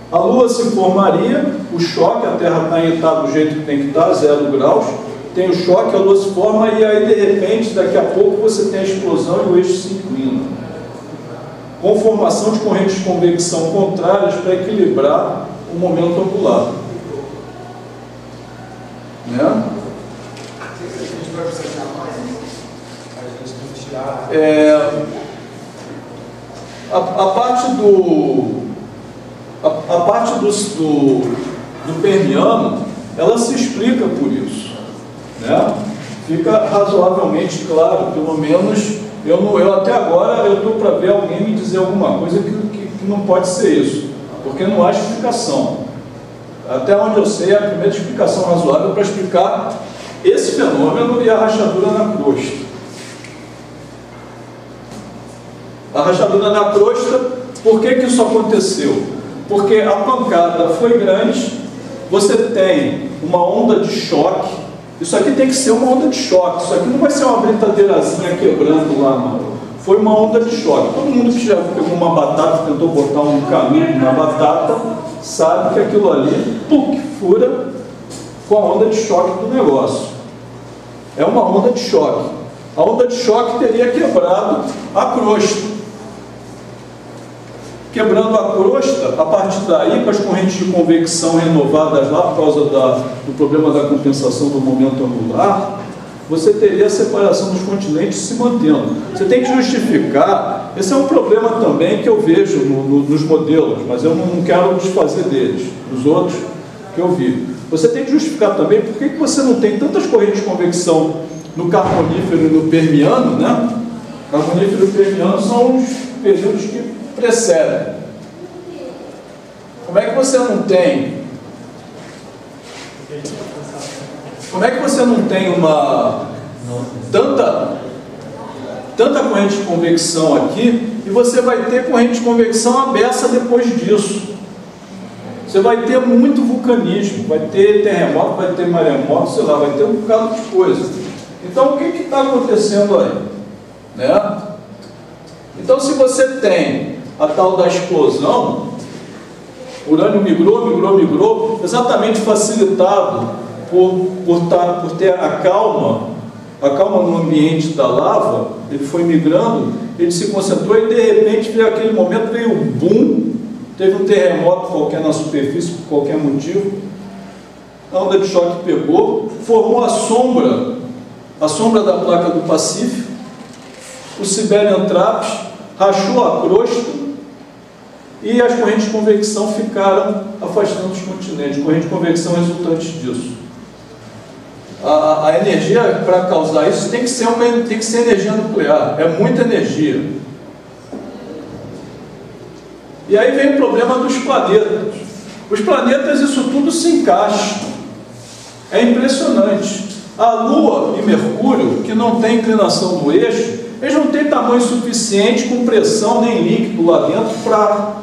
A Lua se formaria, o choque, a Terra está em estar do jeito que tem que estar, zero graus, tem o choque, a Lua se forma e aí de repente, daqui a pouco, você tem a explosão e o eixo se inclina. Com formação de correntes de convecção contrárias para equilibrar o momento angular. Né? É, a, a parte do... A, a parte do, do, do Permiano, ela se explica por isso, né? Fica razoavelmente claro, pelo menos, eu, não, eu até agora eu estou para ver alguém me dizer alguma coisa que, que, que não pode ser isso, porque não há explicação. Até onde eu sei, é a primeira explicação razoável para explicar esse fenômeno e a rachadura na crosta. A rachadura na crosta, por que que isso aconteceu? Porque a pancada foi grande, você tem uma onda de choque. Isso aqui tem que ser uma onda de choque. Isso aqui não vai ser uma brincadeirazinha quebrando lá, não. Foi uma onda de choque. Todo mundo que já pegou uma batata, tentou botar um caminho na batata, sabe que aquilo ali, pum, fura com a onda de choque do negócio. É uma onda de choque. A onda de choque teria quebrado a crosta. Quebrando a crosta, a partir daí, com as correntes de convecção renovadas lá por causa da, do problema da compensação do momento angular, você teria a separação dos continentes se mantendo. Você tem que justificar, esse é um problema também que eu vejo no, no, nos modelos, mas eu não quero desfazer deles, dos outros que eu vi. Você tem que justificar também por que que você não tem tantas correntes de convecção no Carbonífero e no Permiano, né? Carbonífero e Permiano são os períodos que precede. Como é que você não tem? Como é que você não tem uma tanta tanta corrente de convecção aqui e você vai ter corrente de convecção aberta depois disso? Você vai ter muito vulcanismo, vai ter terremoto, vai ter maremoto, sei lá, vai ter um bocado de coisa. Então o que que está acontecendo aí, né? Então se você tem a tal da explosão, Urânio migrou, migrou, migrou, exatamente facilitado por, por, tar, por ter a calma, a calma no ambiente da lava, ele foi migrando, ele se concentrou e de repente veio aquele momento, veio um boom, teve um terremoto qualquer na superfície, por qualquer motivo, a onda de choque pegou, formou a sombra, a sombra da placa do Pacífico, o Siberian Traps rachou a crosta e as correntes de convecção ficaram afastando os continentes. Corrente de convecção resultante disso. A, a energia para causar isso tem que ser uma, tem que ser energia nuclear. É muita energia. E aí vem o problema dos planetas. Os planetas, isso tudo se encaixa. É impressionante. A Lua e Mercúrio, que não tem inclinação do eixo, eles não têm tamanho suficiente com pressão nem líquido lá dentro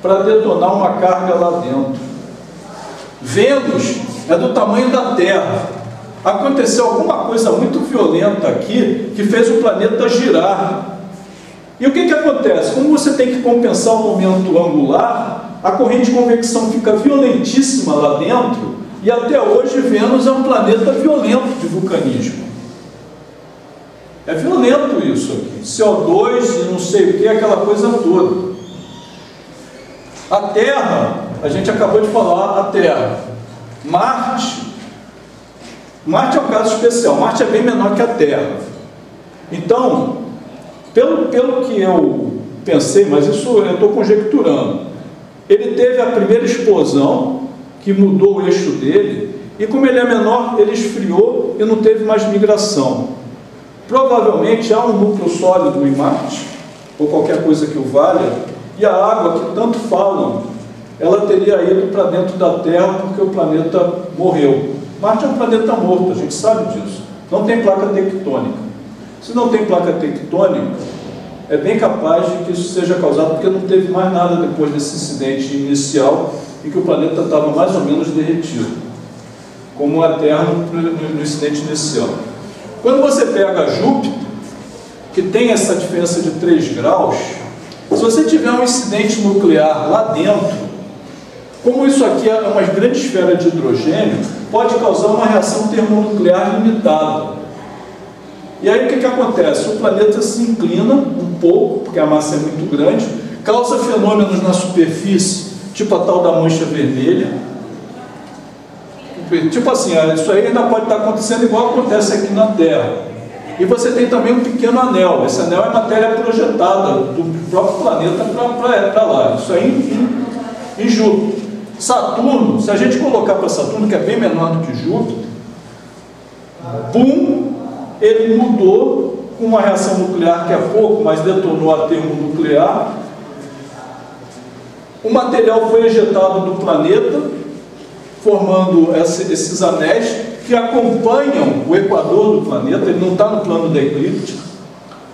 para detonar uma carga lá dentro. Vênus é do tamanho da Terra. Aconteceu alguma coisa muito violenta aqui que fez o planeta girar. E o que que acontece? Como você tem que compensar o momento angular, a corrente de convecção fica violentíssima lá dentro e até hoje Vênus é um planeta violento de vulcanismo. É violento isso aqui, C O dois, não sei o que, aquela coisa toda. A Terra, a gente acabou de falar, a Terra. Marte, Marte é um caso especial, Marte é bem menor que a Terra. Então, pelo, pelo que eu pensei, mas isso eu estou conjecturando, ele teve a primeira explosão, que mudou o eixo dele, e como ele é menor, ele esfriou e não teve mais migração. Provavelmente há um núcleo sólido em Marte, ou qualquer coisa que o valha, e a água que tanto falam, ela teria ido para dentro da Terra porque o planeta morreu. Marte é um planeta morto, a gente sabe disso. Não tem placa tectônica. Se não tem placa tectônica, é bem capaz de que isso seja causado porque não teve mais nada depois desse incidente inicial e que o planeta estava mais ou menos derretido, como a Terra no incidente inicial. Quando você pega Júpiter, que tem essa diferença de três graus, se você tiver um incidente nuclear lá dentro, como isso aqui é uma grande esfera de hidrogênio, pode causar uma reação termonuclear limitada. E aí o que, que acontece? O planeta se inclina um pouco, porque a massa é muito grande, causa fenômenos na superfície, tipo a tal da mancha vermelha. Tipo assim, isso aí ainda pode estar acontecendo igual acontece aqui na Terra. E você tem também um pequeno anel. Esse anel é matéria projetada do próprio planeta para lá. Isso aí em, em Júpiter. Saturno, se a gente colocar para Saturno, que é bem menor do que Júpiter, boom, ele mudou com uma reação nuclear que é pouco, mas detonou a termonuclear. O material foi ejetado do planeta, formando esses anéis que acompanham o equador do planeta. Ele não está no plano da eclíptica.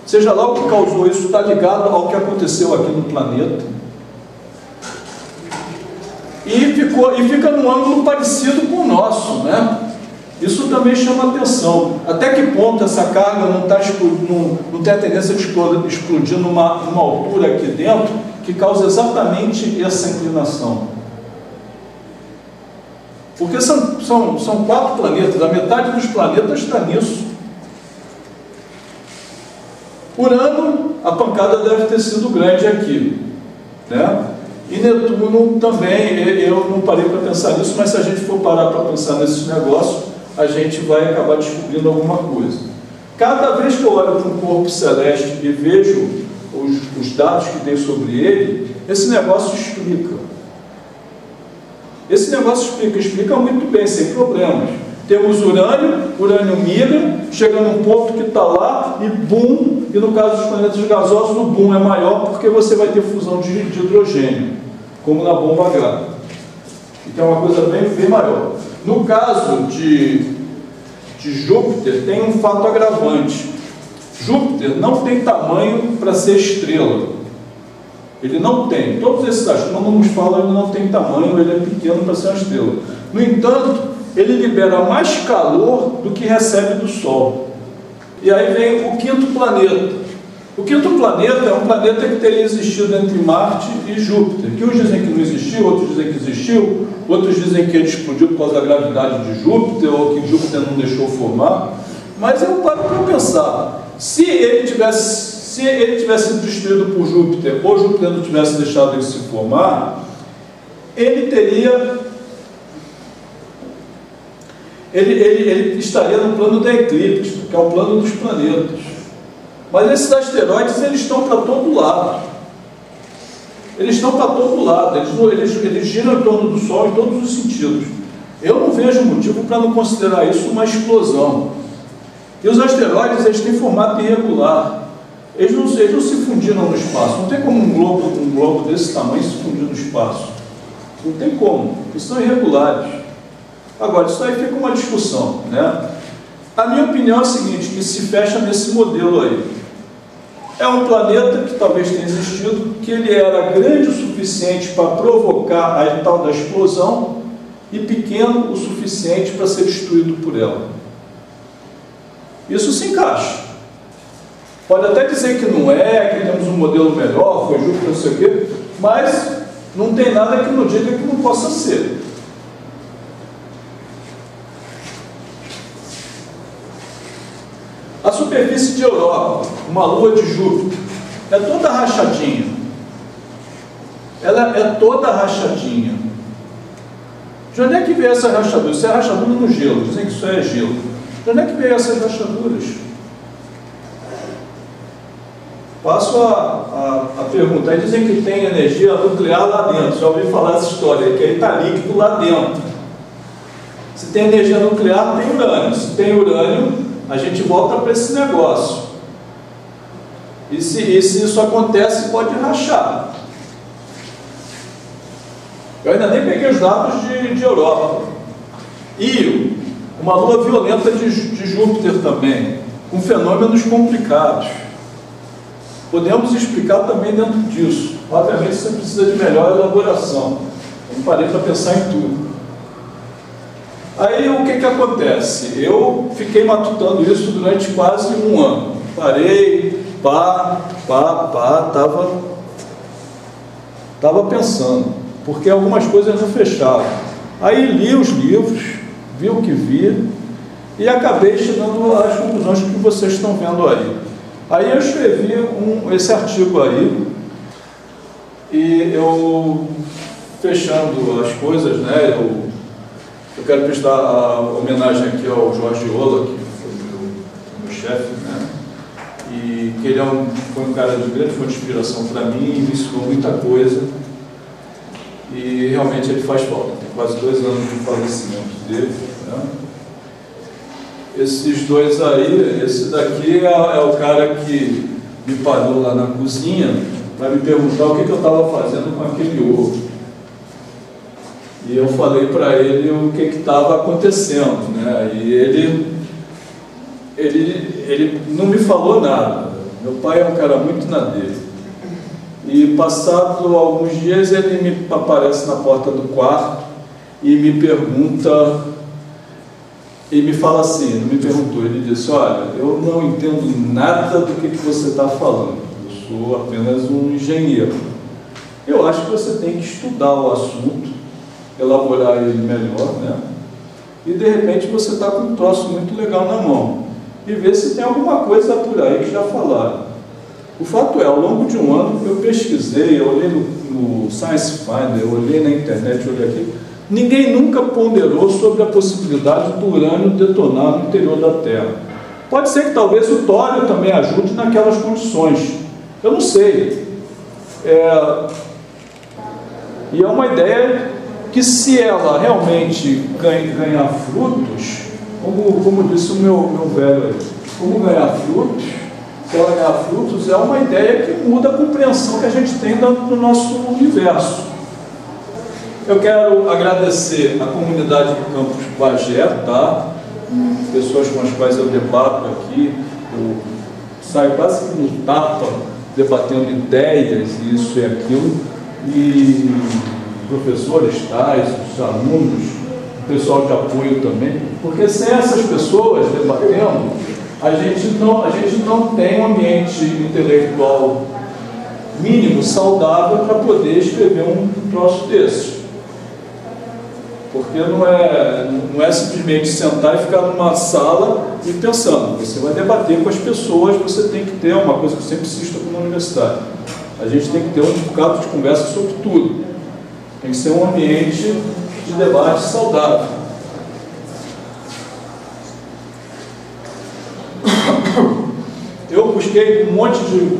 Seja lá o que causou isso, está ligado ao que aconteceu aqui no planeta. E, ficou, e fica num ângulo parecido com o nosso, né? Isso também chama atenção. Até que ponto essa carga não, tá, não, não tem a tendência de explodir numa, numa altura aqui dentro que causa exatamente essa inclinação? Porque são, são, são quatro planetas, a metade dos planetas está nisso. Urano, a pancada deve ter sido grande aqui, né? E Netuno também, eu não parei para pensar nisso, mas se a gente for parar para pensar nesses negócios, a gente vai acabar descobrindo alguma coisa. Cada vez que eu olho para um corpo celeste e vejo os, os dados que tem sobre ele, esse negócio explica. Esse negócio explica, explica muito bem, sem problemas. Temos urânio, urânio migra, chega num ponto que está lá e boom, e no caso dos planetas gasosos, o boom é maior porque você vai ter fusão de, de hidrogênio, como na bomba H. Então é uma coisa bem, bem maior. No caso de, de Júpiter, tem um fato agravante. Júpiter não tem tamanho para ser estrela. Ele não tem. Todos esses astrônomos falam que ele não tem tamanho, ele é pequeno para ser uma estrela. No entanto, ele libera mais calor do que recebe do Sol. E aí vem o quinto planeta. O quinto planeta é um planeta que teria existido entre Marte e Júpiter, que uns dizem que não existiu, outros dizem que existiu, outros dizem que ele explodiu por causa da gravidade de Júpiter, ou que Júpiter não deixou formar. Mas eu paro para pensar, se ele tivesse se ele tivesse sido destruído por Júpiter, ou Júpiter não tivesse deixado ele se formar, ele teria... Ele, ele, ele estaria no plano da eclíptica, que é o plano dos planetas. Mas esses asteroides, eles estão para todo lado. Eles estão para todo lado, eles, eles, eles giram em torno do Sol em todos os sentidos. Eu não vejo motivo para não considerar isso uma explosão. E os asteroides, eles têm formato irregular. Eles não, eles não se fundiram no espaço. Não tem como um globo, um globo desse tamanho se fundir no espaço. Não tem como, porque são irregulares. Agora, isso aí fica uma discussão, né? A minha opinião é a seguinte, que se fecha nesse modelo aí. É um planeta que talvez tenha existido, que ele era grande o suficiente para provocar a tal da explosão e pequeno o suficiente para ser destruído por ela. Isso se encaixa. Pode até dizer que não é, que temos um modelo melhor, foi Júpiter, não sei o quê, mas não tem nada que não diga que não possa ser. A superfície de Europa, uma lua de Júpiter, é toda rachadinha. Ela é toda rachadinha. De onde é que veio essa rachadura? Isso é rachadura no gelo, dizem que isso é gelo. De onde é que veio essas rachaduras? Passo a, a, a pergunta. Aí dizem que tem energia nuclear lá dentro. Já ouvi falar essa história, que aí está líquido lá dentro. Se tem energia nuclear, tem urânio. Se tem urânio, a gente volta para esse negócio. E se, e se isso acontece, pode rachar. Eu ainda nem peguei os dados de, de Europa. Ío, uma lua violenta de, de Júpiter também, com fenômenos complicados. Podemos explicar também dentro disso. Obviamente você precisa de melhor elaboração. Não parei para pensar em tudo. Aí o que que acontece? Eu fiquei matutando isso durante quase um ano. Parei, pá, pá, pá, estava tava pensando, porque algumas coisas não fechavam. Aí li os livros, vi o que vi e acabei chegando às conclusões que vocês estão vendo aí. Aí eu escrevi um, esse artigo aí, e eu, fechando as coisas, né, eu, eu quero prestar a homenagem aqui ao Jorge Ola, que foi meu, meu chefe, né, e que ele é um, foi um cara de grande fonte de inspiração para mim, e me ensinou muita coisa, e realmente ele faz falta, tem quase dois anos de falecimento dele, né. Esses dois aí, esse daqui é, é o cara que me parou lá na cozinha para me perguntar o que, que eu estava fazendo com aquele ovo. E eu falei para ele o que estava acontecendo, né? E ele, ele, ele não me falou nada. Meu pai é um cara muito na dele. E passado alguns dias ele me aparece na porta do quarto e me pergunta... E me fala assim, ele me perguntou, ele disse, olha, eu não entendo nada do que, que você está falando, eu sou apenas um engenheiro. Eu acho que você tem que estudar o assunto, elaborar ele melhor, né? E de repente você está com um troço muito legal na mão, e ver se tem alguma coisa por aí que já falaram. O fato é, ao longo de um ano eu pesquisei, eu olhei no, no Science Finder, eu olhei na internet, eu olhei aqui. Ninguém nunca ponderou sobre a possibilidade do urânio detonar no interior da Terra. Pode ser que talvez o tório também ajude naquelas condições. Eu não sei. É... E é uma ideia que, se ela realmente ganhar frutos, como, como disse o meu, meu velho aí, como ganhar frutos, se ela ganhar frutos, é uma ideia que muda a compreensão que a gente tem do nosso universo. Eu quero agradecer à comunidade do Campus Bagé, tá? Pessoas com as quais eu debato aqui, eu saio quase que no tapa, debatendo ideias, isso e aquilo, e professores tais, os alunos, o pessoal de apoio também, porque sem essas pessoas debatendo, a gente não, a gente não tem um ambiente intelectual mínimo, saudável, para poder escrever um troço desses. Porque não é, não é simplesmente sentar e ficar numa sala e pensando. Você vai debater com as pessoas, você tem que ter uma coisa que eu sempre insisto como universitário. A gente tem que ter um bocado de conversa sobre tudo. Tem que ser um ambiente de debate saudável. Eu busquei um monte de,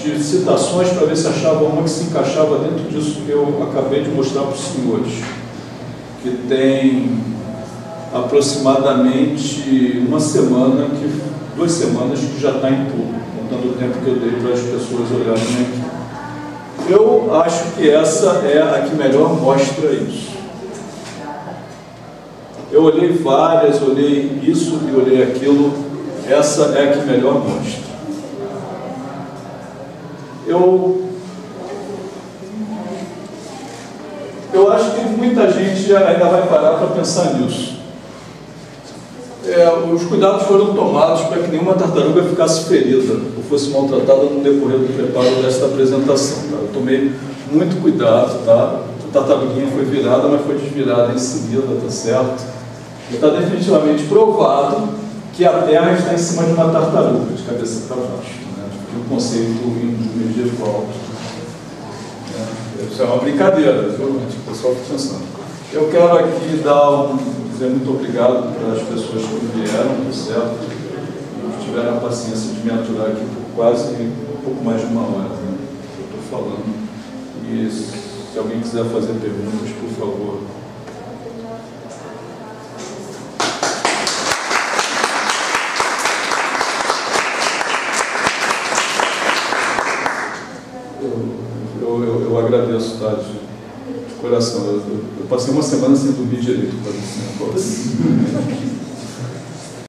de citações para ver se achava uma que se encaixava dentro disso que eu acabei de mostrar para os senhores. Que tem aproximadamente uma semana, que, duas semanas que já está em público, contando o tempo que eu dei para as pessoas olharem aqui. Eu acho que essa é a que melhor mostra isso. Eu olhei várias, olhei isso e olhei aquilo, essa é a que melhor mostra. Eu... Eu acho que muita gente ainda vai parar para pensar nisso. É, os cuidados foram tomados para que nenhuma tartaruga ficasse ferida ou fosse maltratada no decorrer do preparo desta apresentação. Tá? Eu tomei muito cuidado, tá? A tartaruguinha foi virada, mas foi desvirada em seguida, tá certo? Está definitivamente provado que a Terra está em cima de uma tartaruga, de cabeça para baixo, né? O conceito medieval. Isso é uma brincadeira, realmente, o pessoal está pensando. Eu quero aqui dar um, dizer muito obrigado para as pessoas que vieram, tá certo? E tiveram a paciência de me aturar aqui por quase um pouco mais de uma hora, né? Eu estou falando. E se alguém quiser fazer perguntas, por favor. Agradeço, tá, de, de coração. Eu, eu, eu passei uma semana sem dormir direito, para assim,